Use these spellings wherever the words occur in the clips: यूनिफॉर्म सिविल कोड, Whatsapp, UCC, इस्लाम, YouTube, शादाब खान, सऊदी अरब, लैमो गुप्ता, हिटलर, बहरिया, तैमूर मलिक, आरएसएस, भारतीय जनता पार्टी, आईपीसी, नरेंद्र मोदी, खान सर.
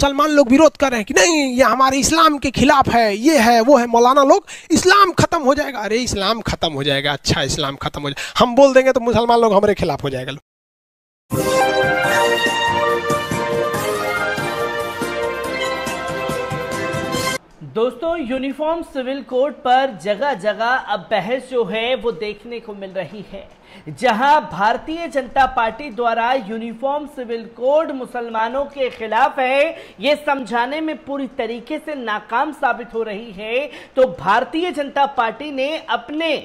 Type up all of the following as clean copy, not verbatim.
मुसलमान लोग विरोध कर रहे हैं कि नहीं ये हमारे इस्लाम के खिलाफ है, ये है वो है, मौलाना लोग इस्लाम खत्म हो जाएगा। अरे इस्लाम खत्म हो जाएगा, अच्छा इस्लाम खत्म हो जाएगा, हम बोल देंगे तो मुसलमान लोग हमारे खिलाफ हो जाएगा। दोस्तों यूनिफॉर्म सिविल कोड पर जगह जगह अब बहस जो है वो देखने को मिल रही है, जहां भारतीय जनता पार्टी द्वारा यूनिफॉर्म सिविल कोड मुसलमानों के खिलाफ है ये समझाने में पूरी तरीके से नाकाम साबित हो रही है, तो भारतीय जनता पार्टी ने अपने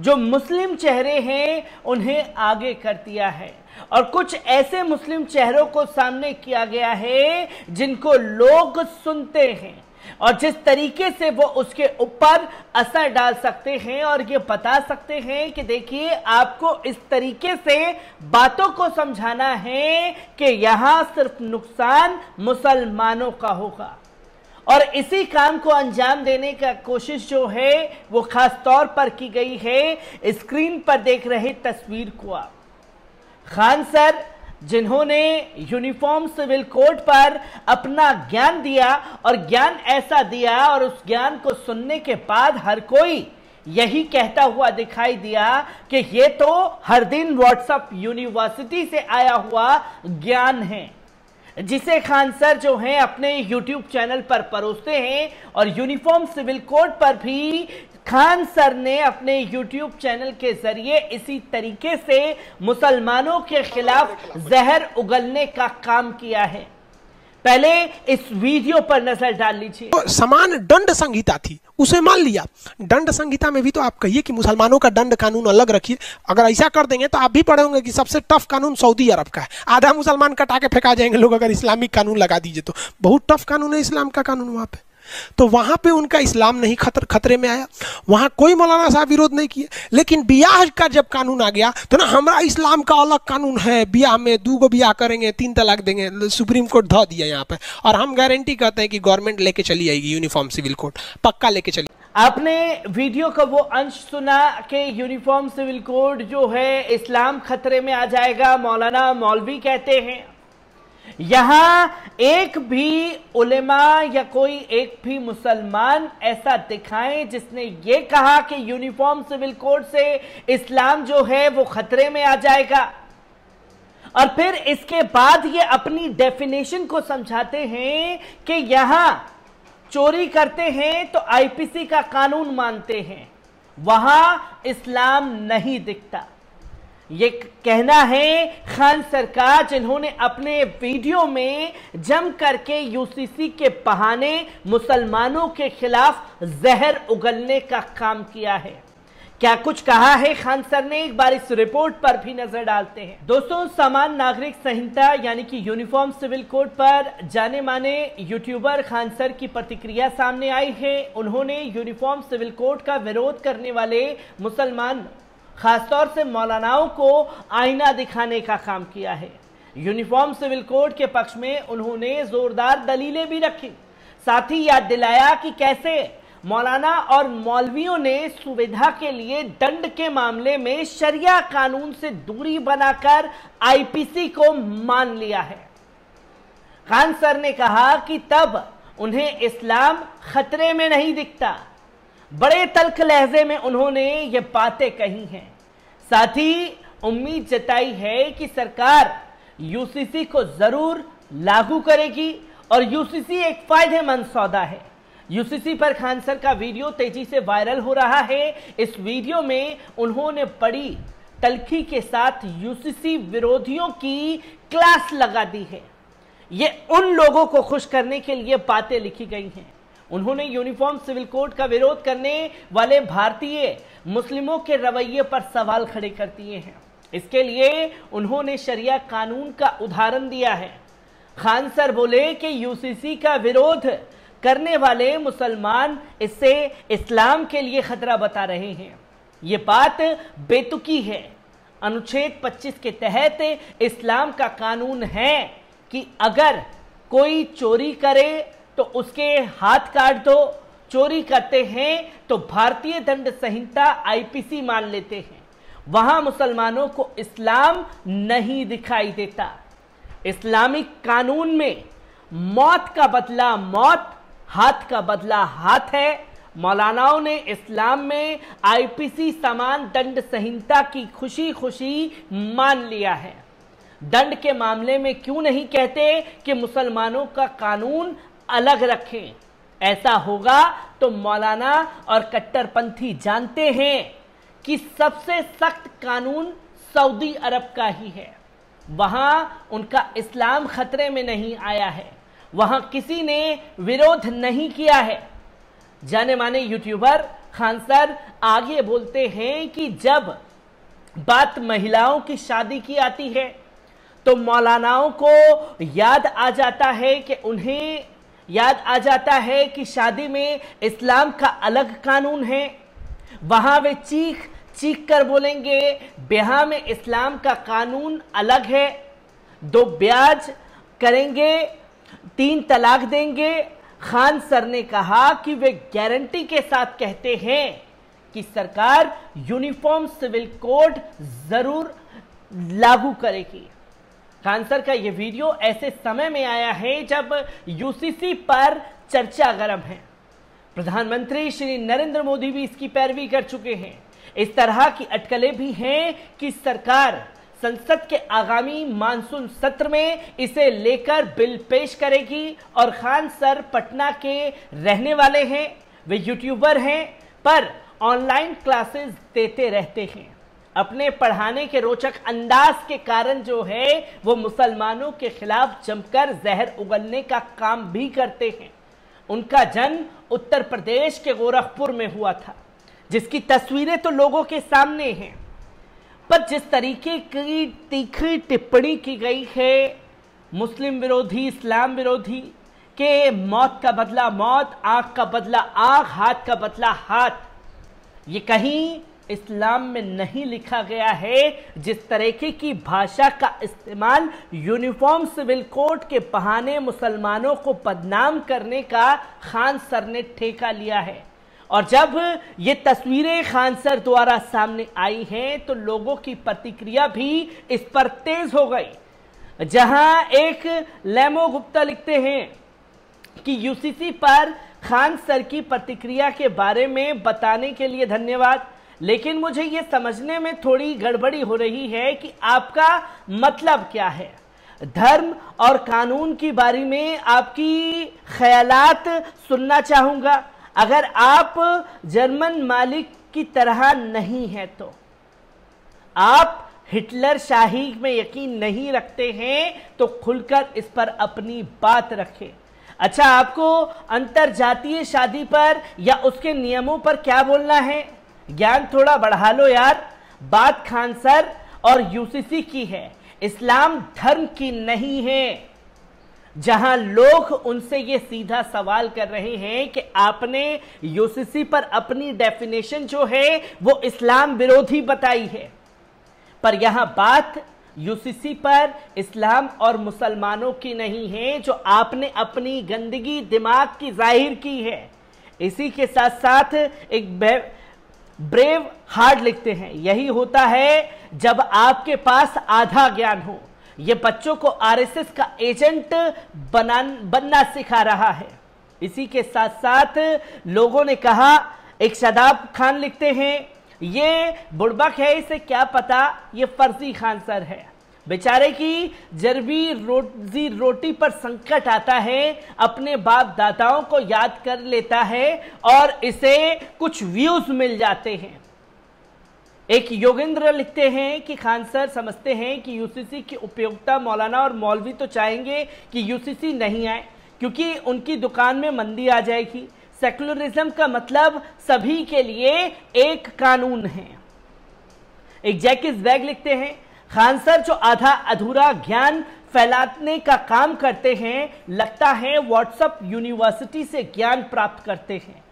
जो मुस्लिम चेहरे हैं उन्हें आगे कर दिया है और कुछ ऐसे मुस्लिम चेहरों को सामने किया गया है जिनको लोग सुनते हैं और जिस तरीके से वो उसके ऊपर असर डाल सकते हैं और ये बता सकते हैं कि देखिए आपको इस तरीके से बातों को समझाना है कि यहां सिर्फ नुकसान मुसलमानों का होगा। और इसी काम को अंजाम देने का कोशिश जो है वो खास तौर पर की गई है। स्क्रीन पर देख रहे तस्वीर को आप खान सर जिन्होंने यूनिफॉर्म सिविल कोड पर अपना ज्ञान दिया और ज्ञान ऐसा दिया और उस ज्ञान को सुनने के बाद हर कोई यही कहता हुआ दिखाई दिया कि ये तो हर दिन व्हाट्सएप यूनिवर्सिटी से आया हुआ ज्ञान है, जिसे खान सर जो हैं अपने YouTube चैनल पर परोसते हैं। और यूनिफॉर्म सिविल कोड पर भी खान सर ने अपने YouTube चैनल के जरिए इसी तरीके से मुसलमानों के खिलाफ जहर उगलने का काम किया है। पहले इस वीडियो पर नजर डाल लीजिए। तो समान दंड संहिता थी उसे मान लिया, दंड संहिता में भी तो आप कहिए कि मुसलमानों का दंड कानून अलग रखिए। अगर ऐसा कर देंगे तो आप भी पढ़े होंगे कि सबसे टफ कानून सऊदी अरब का है, आधा मुसलमान कटा के फेंका जाएंगे लोग अगर इस्लामिक कानून लगा दीजिए तो। बहुत टफ कानून है इस्लाम का कानून वहाँ पे, तो वहाँ पे उनका इस्लाम नहीं खतरे में आया, वहाँ कोई मौलाना साहब विरोध नहीं किए। लेकिन ब्याह का जब कानून आ गया तो ना हमारा इस्लाम का अलग कानून है, ब्याह में 2 गो ब्याह करेंगे 3 तलाक देंगे, सुप्रीम कोर्ट धो दिया यहाँ पे। और हम गारंटी कहते हैं कि गवर्नमेंट लेके चली आएगी यूनिफॉर्म सिविल कोड, पक्का लेके चली। आपने वीडियो का वो अंश सुना कि यूनिफॉर्म सिविल कोड जो है इस्लाम खतरे में आ जाएगा, मौलाना मौलवी कहते हैं। यहां एक भी उलेमा या कोई एक भी मुसलमान ऐसा दिखाएं जिसने ये कहा कि यूनिफॉर्म सिविल कोड से इस्लाम जो है वो खतरे में आ जाएगा। और फिर इसके बाद ये अपनी डेफिनेशन को समझाते हैं कि यहां चोरी करते हैं तो आईपीसी का कानून मानते हैं, वहां इस्लाम नहीं दिखता। ये कहना है खान सरकार जिन्होंने अपने वीडियो में जम करके यूसीसी के बहाने मुसलमानों के खिलाफ जहर उगलने का काम किया है। क्या कुछ कहा है खान सर ने, एक बार इस रिपोर्ट पर भी नजर डालते हैं। दोस्तों समान नागरिक संहिता यानी कि यूनिफॉर्म सिविल कोड पर जाने माने यूट्यूबर खान सर की प्रतिक्रिया सामने आई है। उन्होंने यूनिफॉर्म सिविल कोड का विरोध करने वाले मुसलमान खासतौर से मौलानाओं को आईना दिखाने का काम किया है। यूनिफॉर्म सिविल कोड के पक्ष में उन्होंने जोरदार दलीलें भी रखी, साथ ही याद दिलाया कि कैसे मौलाना और मौलवियों ने सुविधा के लिए दंड के मामले में शरिया कानून से दूरी बनाकर आईपीसी को मान लिया है। खान सर ने कहा कि तब उन्हें इस्लाम खतरे में नहीं दिखता। बड़े तल्ख लहजे में उन्होंने ये बातें कही हैं, साथ ही उम्मीद जताई है कि सरकार यूसीसी को जरूर लागू करेगी और यूसीसी एक फायदेमंद सौदा है। यूसीसी पर खान सर का वीडियो तेजी से वायरल हो रहा है। इस वीडियो में उन्होंने बड़ी तल्खी के साथ यूसीसी विरोधियों की क्लास लगा दी है। ये उन लोगों को खुश करने के लिए बातें लिखी गई हैं। उन्होंने यूनिफॉर्म सिविल कोड का विरोध करने वाले भारतीय मुस्लिमों के रवैये पर सवाल खड़े कर दिए हैं। इसके लिए उन्होंने शरिया कानून का उदाहरण दिया है। खान सर बोले कि यूसीसी का विरोध करने वाले मुसलमान इससे इस्लाम के लिए खतरा बता रहे हैं, ये बात बेतुकी है। अनुच्छेद 25 के तहत इस्लाम का कानून है कि अगर कोई चोरी करे तो उसके हाथ काट दो, चोरी करते हैं तो भारतीय दंड संहिता आईपीसी मान लेते हैं, वहां मुसलमानों को इस्लाम नहीं दिखाई देता। इस्लामिक कानून में मौत का बदला मौत, हाथ का बदला हाथ है। मौलानाओं ने इस्लाम में आईपीसी समान दंड संहिता की खुशी खुशी मान लिया है। दंड के मामले में क्यों नहीं कहते कि मुसलमानों का कानून अलग रखें? ऐसा होगा तो मौलाना और कट्टरपंथी जानते हैं कि सबसे सख्त कानून सऊदी अरब का ही है। वहां उनका इस्लाम खतरे में नहीं आया है, वहां किसी ने विरोध नहीं किया है। जाने माने यूट्यूबर खान सर आगे बोलते हैं कि जब बात महिलाओं की शादी की आती है तो मौलानाओं को याद आ जाता है कि शादी में इस्लाम का अलग कानून है। वहां वे चीख चीख कर बोलेंगे ब्याह में इस्लाम का कानून अलग है, 2 ब्याज करेंगे, 3 तलाक देंगे। खान सर ने कहा कि वे गारंटी के साथ कहते हैं कि सरकार यूनिफॉर्म सिविल कोड जरूर लागू करेगी। खान सर का यह वीडियो ऐसे समय में आया है जब यूसीसी पर चर्चा गर्म है। प्रधानमंत्री श्री नरेंद्र मोदी भी इसकी पैरवी कर चुके हैं। इस तरह की अटकलें भी हैं कि सरकार संसद के आगामी मानसून सत्र में इसे लेकर बिल पेश करेगी। और खान सर पटना के रहने वाले हैं, वे यूट्यूबर हैं पर ऑनलाइन क्लासेस देते रहते हैं। अपने पढ़ाने के रोचक अंदाज के कारण जो है वो मुसलमानों के खिलाफ जमकर जहर उगलने का काम भी करते हैं। उनका जन्म उत्तर प्रदेश के गोरखपुर में हुआ था, जिसकी तस्वीरें तो लोगों के सामने हैं, पर जिस तरीके की तीखी टिप्पणी की गई है मुस्लिम विरोधी, इस्लाम विरोधी, के मौत का बदला मौत, आंख का बदला आंख, हाथ का बदला हाथ, ये कहीं इस्लाम में नहीं लिखा गया है। जिस तरीके की भाषा का इस्तेमाल यूनिफॉर्म सिविल कोड के बहाने मुसलमानों को बदनाम करने का खान सर ने ठेका लिया है। और जब ये तस्वीरें खान सर द्वारा सामने आई हैं तो लोगों की प्रतिक्रिया भी इस पर तेज हो गई। जहां एक लैमो गुप्ता लिखते हैं कि यूसीसी पर खान सर की प्रतिक्रिया के बारे में बताने के लिए धन्यवाद, लेकिन मुझे ये समझने में थोड़ी गड़बड़ी हो रही है कि आपका मतलब क्या है। धर्म और कानून की बारे में आपकी ख्यालात सुनना चाहूँगा, अगर आप जर्मन मालिक की तरह नहीं हैं तो। आप हिटलर शाही में यकीन नहीं रखते हैं तो खुलकर इस पर अपनी बात रखें। अच्छा, आपको अंतरजातीय शादी पर या उसके नियमों पर क्या बोलना है? ज्ञान थोड़ा बढ़ा लो यार। बात खान सर और यूसीसी की है, इस्लाम धर्म की नहीं है। जहां लोग उनसे ये सीधा सवाल कर रहे हैं कि आपने यूसीसी पर अपनी डेफिनेशन जो है वो इस्लाम विरोधी बताई है, पर यहां बात यूसीसी पर इस्लाम और मुसलमानों की नहीं है जो आपने अपनी गंदगी दिमाग की जाहिर की है। इसी के साथ साथ एक ब्रेव हार्ड लिखते हैं, यही होता है जब आपके पास आधा ज्ञान हो। ये बच्चों को आरएसएस का एजेंट बनना सिखा रहा है। इसी के साथ साथ लोगों ने कहा, एक शादाब खान लिखते हैं, ये बुड़बक है, इसे क्या पता, ये फर्जी खान सर है। बेचारे की जरबी रोजी रोटी पर संकट आता है, अपने बाप दादाओं को याद कर लेता है और इसे कुछ व्यूज मिल जाते हैं। एक योगेंद्र लिखते हैं कि खान सर समझते हैं कि यूसीसी की उपयोगिता, मौलाना और मौलवी तो चाहेंगे कि यूसीसी नहीं आए क्योंकि उनकी दुकान में मंदी आ जाएगी। सेकुलरिज्म का मतलब सभी के लिए एक कानून है। एक जैकिस बैग लिखते हैं, खान सर जो आधा अधूरा ज्ञान फैलाने का काम करते हैं, लगता है व्हाट्सएप यूनिवर्सिटी से ज्ञान प्राप्त करते हैं।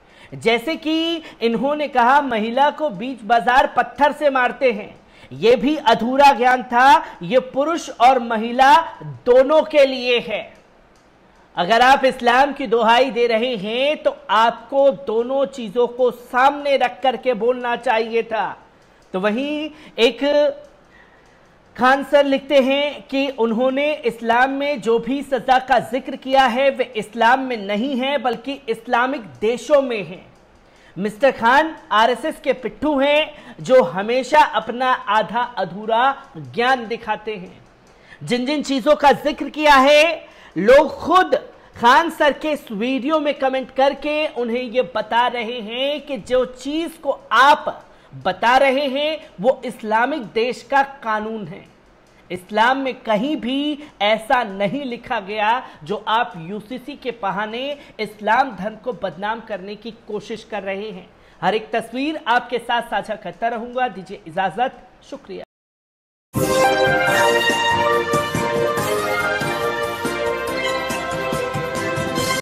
जैसे कि इन्होंने कहा महिला को बीच बाजार पत्थर से मारते हैं, ये भी अधूरा ज्ञान था, ये पुरुष और महिला दोनों के लिए है। अगर आप इस्लाम की दुहाई दे रहे हैं तो आपको दोनों चीजों को सामने रख करके बोलना चाहिए था। तो वहीं एक खान सर लिखते हैं कि उन्होंने इस्लाम में जो भी सजा का जिक्र किया है वे इस्लाम में नहीं है बल्कि इस्लामिक देशों में है। मिस्टर खान आरएसएस के पिट्ठू हैं जो हमेशा अपना आधा अधूरा ज्ञान दिखाते हैं। जिन जिन चीजों का जिक्र किया है लोग खुद खान सर के इस वीडियो में कमेंट करके उन्हें ये बता रहे हैं कि जो चीज को आप बता रहे हैं वो इस्लामिक देश का कानून है। इस्लाम में कहीं भी ऐसा नहीं लिखा गया। जो आप यूसीसी के बहाने इस्लाम धर्म को बदनाम करने की कोशिश कर रहे हैं, हर एक तस्वीर आपके साथ साझा करता रहूंगा। दीजिए इजाजत, शुक्रिया।